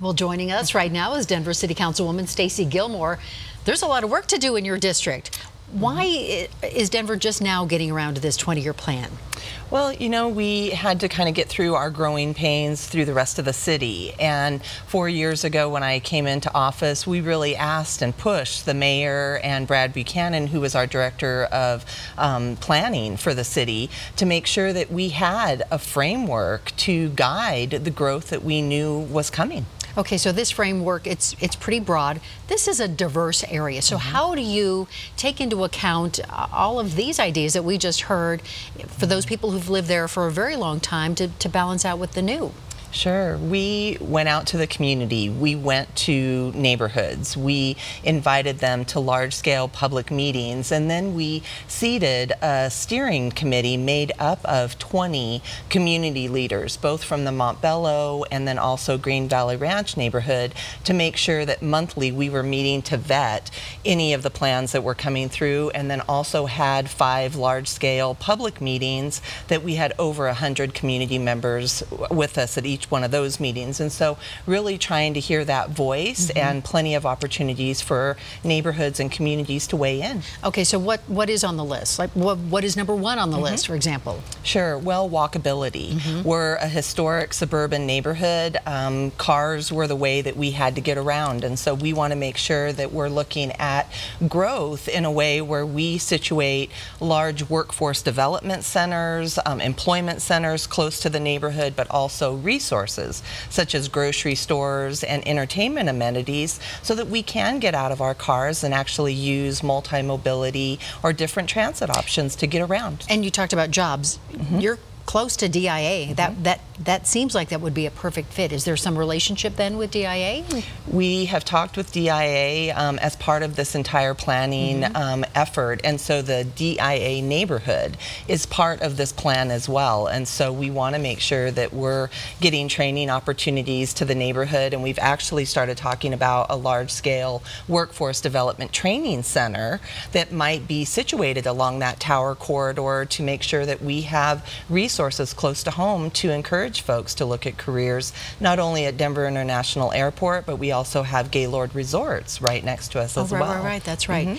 Well, joining us right now is Denver City Councilwoman Stacey Gilmore. There's a lot of work to do in your district. Why is Denver just now getting around to this 20-year plan? Well, you know, we had to kind of get through our growing pains through the rest of the city. And 4 years ago when I came into office, we really asked and pushed the mayor and Brad Buchanan, who was our director of planning for the city, to make sure that we had a framework to guide the growth that we knew was coming. Okay, so this framework, it's pretty broad. This is a diverse area. So how do you take into account all of these ideas that we just heard for those people who've lived there for a very long time to balance out with the new? Sure. We went out to the community. We went to neighborhoods. We invited them to large-scale public meetings, and then we seated a steering committee made up of 20 community leaders, both from the Montbello and then also Green Valley Ranch neighborhood, to make sure that monthly we were meeting to vet any of the plans that were coming through, and then also had 5 large-scale public meetings that we had over 100 community members with us at each one of those meetings. And so really trying to hear that voice and plenty of opportunities for neighborhoods and communities to weigh in. Okay, so what is on the list? Like what is number one on the list, for example? Sure, well, walkability. We're a historic suburban neighborhood. Cars were the way that we had to get around, and so we want to make sure that we're looking at growth in a way where we situate large workforce development centers, employment centers close to the neighborhood, but also resources such as grocery stores and entertainment amenities, so that we can get out of our cars and actually use multi-mobility or different transit options to get around. And you talked about jobs. You're close to DIA. That seems like that would be a perfect fit. Is there some relationship then with DIA? We have talked with DIA as part of this entire planning effort, and so the DIA neighborhood is part of this plan as well. And so we want to make sure that we're getting training opportunities to the neighborhood, and we've actually started talking about a large-scale workforce development training center that might be situated along that tower corridor to make sure that we have resources close to home to encourage folks to look at careers, not only at Denver International Airport, but we also have Gaylord Resorts right next to us as well. Right, that's right.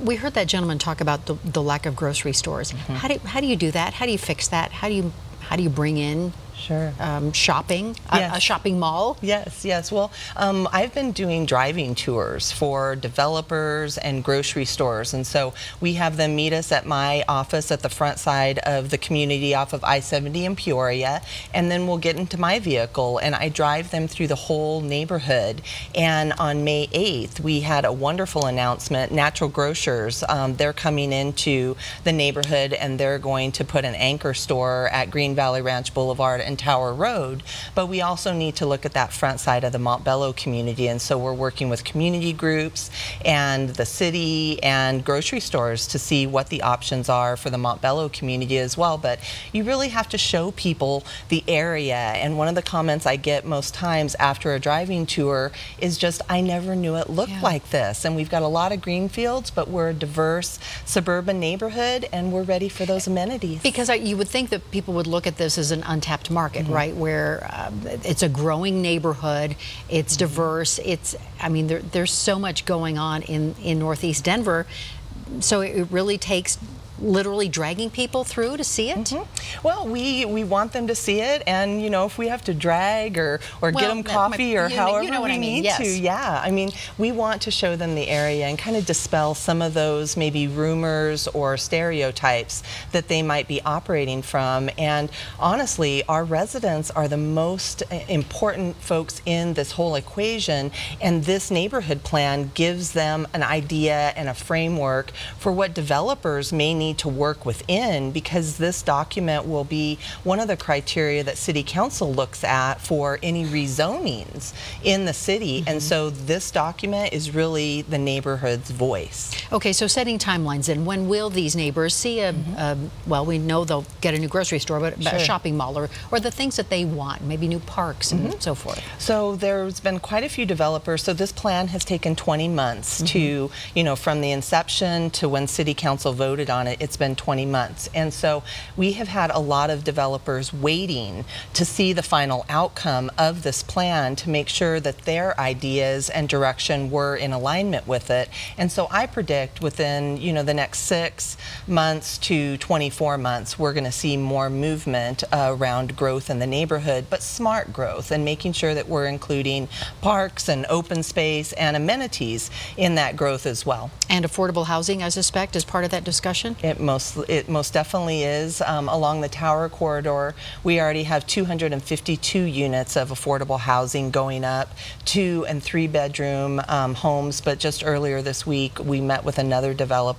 We heard that gentleman talk about the lack of grocery stores. How do you do that? How do you fix that? How do you bring in shopping, a shopping mall? Yes. Well, I've been doing driving tours for developers and grocery stores, and so we have them meet us at my office at the front side of the community off of I-70 in Peoria, and then we'll get into my vehicle and I drive them through the whole neighborhood. And on May 8th, we had a wonderful announcement. Natural Grocers, they're coming into the neighborhood and they're going to put an anchor store at Green Valley Ranch Boulevard and Tower Road, but we also need to look at that front side of the Montbello community, and so we're working with community groups and the city and grocery stores to see what the options are for the Montbello community as well. But you really have to show people the area, and one of the comments I get most times after a driving tour is just, I never knew it looked like this. And we've got a lot of green fields, but we're a diverse suburban neighborhood and we're ready for those amenities. Because you would think that people would look at this as an untapped market, right? Where it's a growing neighborhood, it's diverse, it's, I mean, there's so much going on in Northeast Denver, so it really takes literally dragging people through to see it? Well, we want them to see it, and you know, if we have to drag or get them coffee or however we need to, I mean, we want to show them the area and kind of dispel some of those maybe rumors or stereotypes that they might be operating from. And honestly, our residents are the most important folks in this whole equation, and this neighborhood plan gives them an idea and a framework for what developers may need to work within, because this document will be one of the criteria that City Council looks at for any rezonings in the city. And so this document is really the neighborhood's voice. Okay, so setting timelines, and when will these neighbors see a, well, we know they'll get a new grocery store, but a shopping mall or the things that they want, maybe new parks and so forth? So there's been quite a few developers. So this plan has taken 20 months to, you know, from the inception to when City Council voted on it it's been 20 months. And so we have had a lot of developers waiting to see the final outcome of this plan to make sure that their ideas and direction were in alignment with it. And so I predict within, the next 6 months to 24 months, we're going to see more movement around growth in the neighborhood, but smart growth and making sure that we're including parks and open space and amenities in that growth as well. And affordable housing, I suspect, is part of that discussion? It most definitely is. Along the Tower corridor, we already have 252 units of affordable housing going up, 2- and 3-bedroom homes, but just earlier this week we met with another developer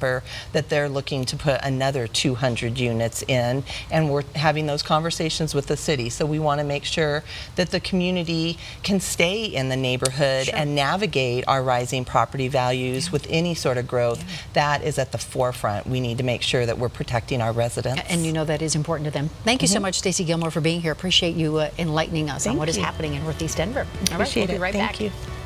that they're looking to put another 200 units in, and we're having those conversations with the city. So we want to make sure that the community can stay in the neighborhood and navigate our rising property values with any sort of growth. That is at the forefront. We need to make sure that we're protecting our residents. And that is important to them. Thank you so much, Stacey Gilmore, for being here. Appreciate you enlightening us on what is happening in Northeast Denver. All right, we'll be right back. Thank you.